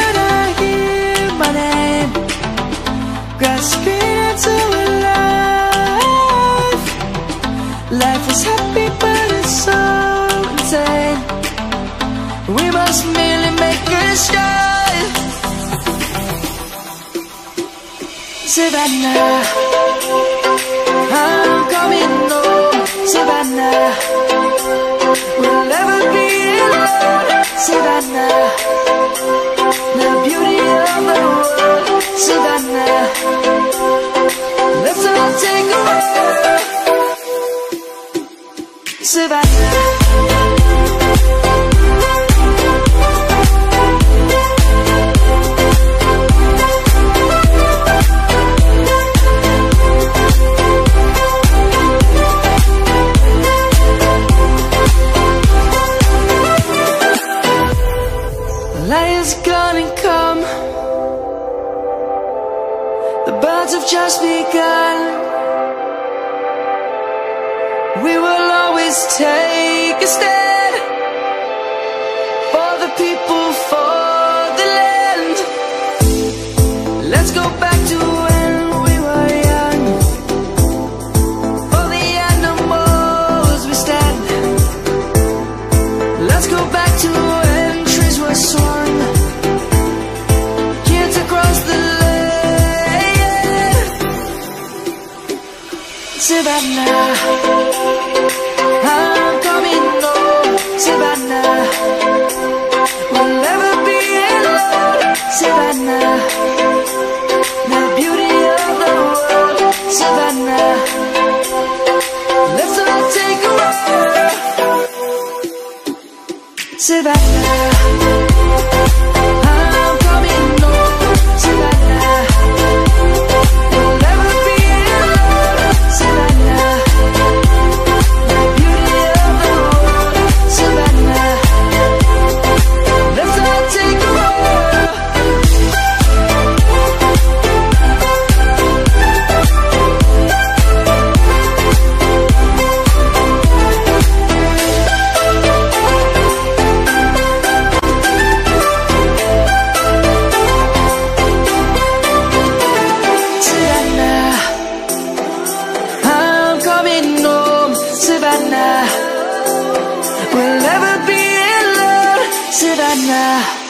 and I hear my name, grasping into a life. Life is happy but it's so insane. We must merely make a start. Savannah, I'm coming home. Savannah, we'll never be alone. Savannah, the beauty of the world. Savannah, let's all take a walk. Savannah. Light is gonna come. The birds have just begun. We will always take a stand for the people, for the land. Let's go back to when we were young. For the animals we stand. Let's go back to when trees were swung. Savannah, I'm coming home. Savannah, we'll never be alone. Savannah, the beauty of the world. Savannah, let's all take a walk. Savannah, I'm coming home. Savannah. Savannah, we'll never be alone. Savannah.